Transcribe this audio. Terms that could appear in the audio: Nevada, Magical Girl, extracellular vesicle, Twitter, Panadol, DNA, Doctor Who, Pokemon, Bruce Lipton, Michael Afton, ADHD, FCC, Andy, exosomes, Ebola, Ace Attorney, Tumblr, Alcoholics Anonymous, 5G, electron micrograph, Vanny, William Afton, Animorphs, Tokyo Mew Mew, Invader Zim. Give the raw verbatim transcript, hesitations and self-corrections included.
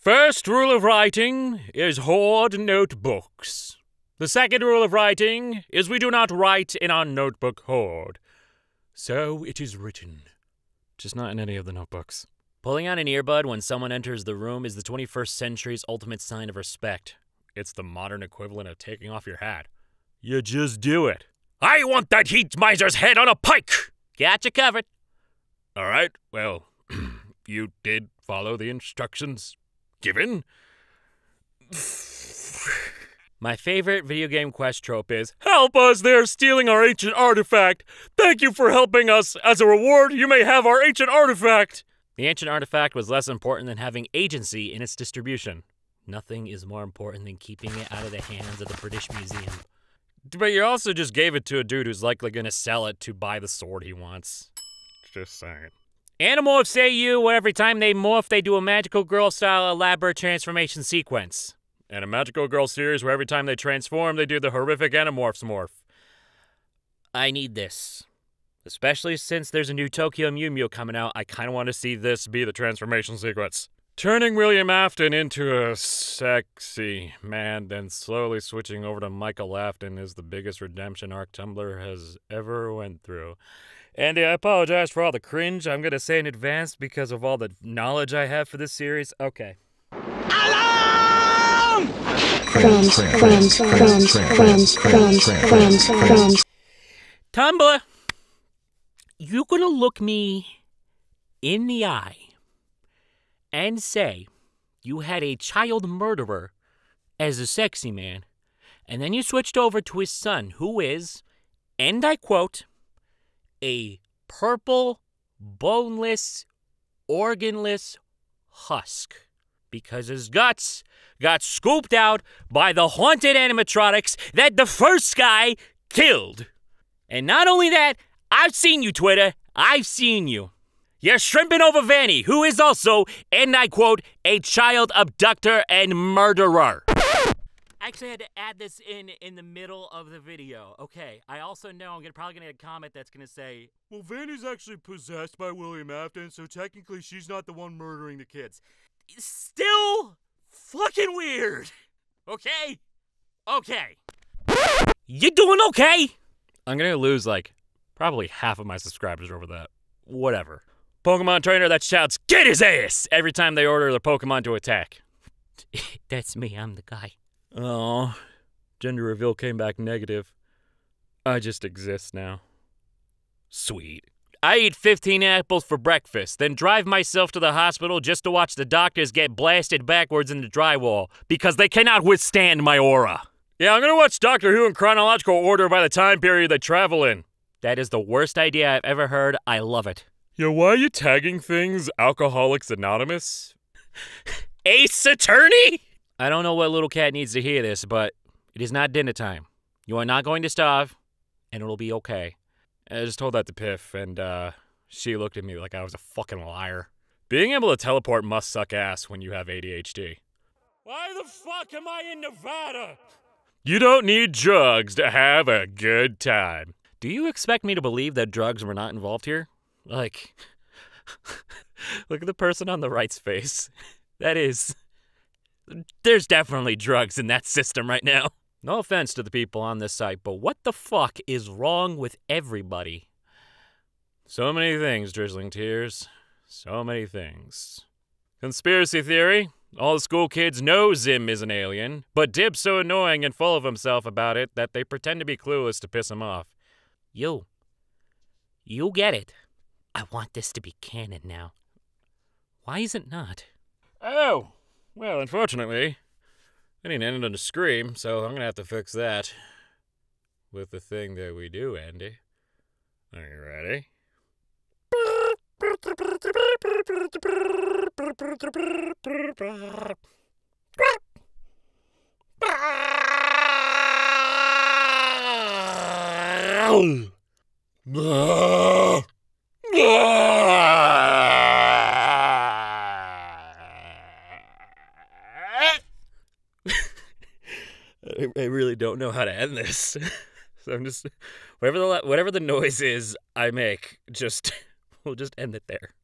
First rule of writing is hoard notebooks. The second rule of writing is we do not write in our notebook hoard. So it is written. Just not in any of the notebooks. Pulling out an earbud when someone enters the room is the twenty-first century's ultimate sign of respect. It's the modern equivalent of taking off your hat. You just do it. I want that heat miser's head on a pike! Got you covered. All right, well, you did follow the instructions given. My favorite video game quest trope is, help us, they're stealing our ancient artifact. Thank you for helping us. As a reward, you may have our ancient artifact. The ancient artifact was less important than having agency in its distribution. Nothing is more important than keeping it out of the hands of the British Museum. But you also just gave it to a dude who's likely gonna sell it to buy the sword he wants. Just saying. Animorphs say you, where every time they morph, they do a Magical Girl style elaborate transformation sequence. And a Magical Girl series where every time they transform, they do the horrific Animorphs morph. I need this. Especially since there's a new Tokyo Mew Mew coming out, I kinda wanna see this be the transformation sequence. Turning William Afton into a sexy man, then slowly switching over to Michael Afton is the biggest redemption arc Tumblr has ever went through. Andy, I apologize for all the cringe I'm gonna say in advance because of all the knowledge I have for this series. Okay. Alarm! Cringe, cringe, cringe, cringe, cringe, cringe, cringe. Tumblr, you're gonna look me in the eye and say you had a child murderer as a sexy man, and then you switched over to his son, who is, and I quote, a purple, boneless, organless husk, because his guts got scooped out by the haunted animatronics that the first guy killed. And not only that, I've seen you, Twitter. I've seen you. You're shrimping over Vanny, who is also, and I quote, a child abductor and murderer. I actually had to add this in in the middle of the video. Okay, I also know I'm gonna, probably going to get a comment that's going to say, well, Vanny's actually possessed by William Afton, so technically she's not the one murdering the kids. It's still fucking weird. Okay? Okay. You doing okay? I'm going to lose, like, probably half of my subscribers over that. Whatever. Pokemon trainer that shouts, get his ass, every time they order their Pokemon to attack. That's me, I'm the guy. Oh, gender reveal came back negative. I just exist now. Sweet. I eat fifteen apples for breakfast, then drive myself to the hospital just to watch the doctors get blasted backwards into drywall, because they cannot withstand my aura. Yeah, I'm gonna watch Doctor Who in chronological order by the time period they travel in. That is the worst idea I've ever heard. I love it. Yo, why are you tagging things Alcoholics Anonymous? Ace Attorney? I don't know what little cat needs to hear this, but it is not dinner time. You are not going to starve, and it'll be okay. I just told that to Piff, and uh, she looked at me like I was a fucking liar. Being able to teleport must suck ass when you have A D H D. Why the fuck am I in Nevada? You don't need drugs to have a good time. Do you expect me to believe that drugs were not involved here? Like, look at the person on the right's face. That is, there's definitely drugs in that system right now. No offense to the people on this site, but what the fuck is wrong with everybody? So many things, Drizzling Tears. So many things. Conspiracy theory. All the school kids know Zim is an alien, but Dib's so annoying and full of himself about it that they pretend to be clueless to piss him off. You. You get it. I want this to be canon now. Why is it not? Oh! Well, unfortunately, I didn't end on a scream, so I'm gonna have to fix that with the thing that we do, Andy. Are you ready? I really don't know how to end this, so I'm just whatever the whatever the noise is I make, just we'll just end it there.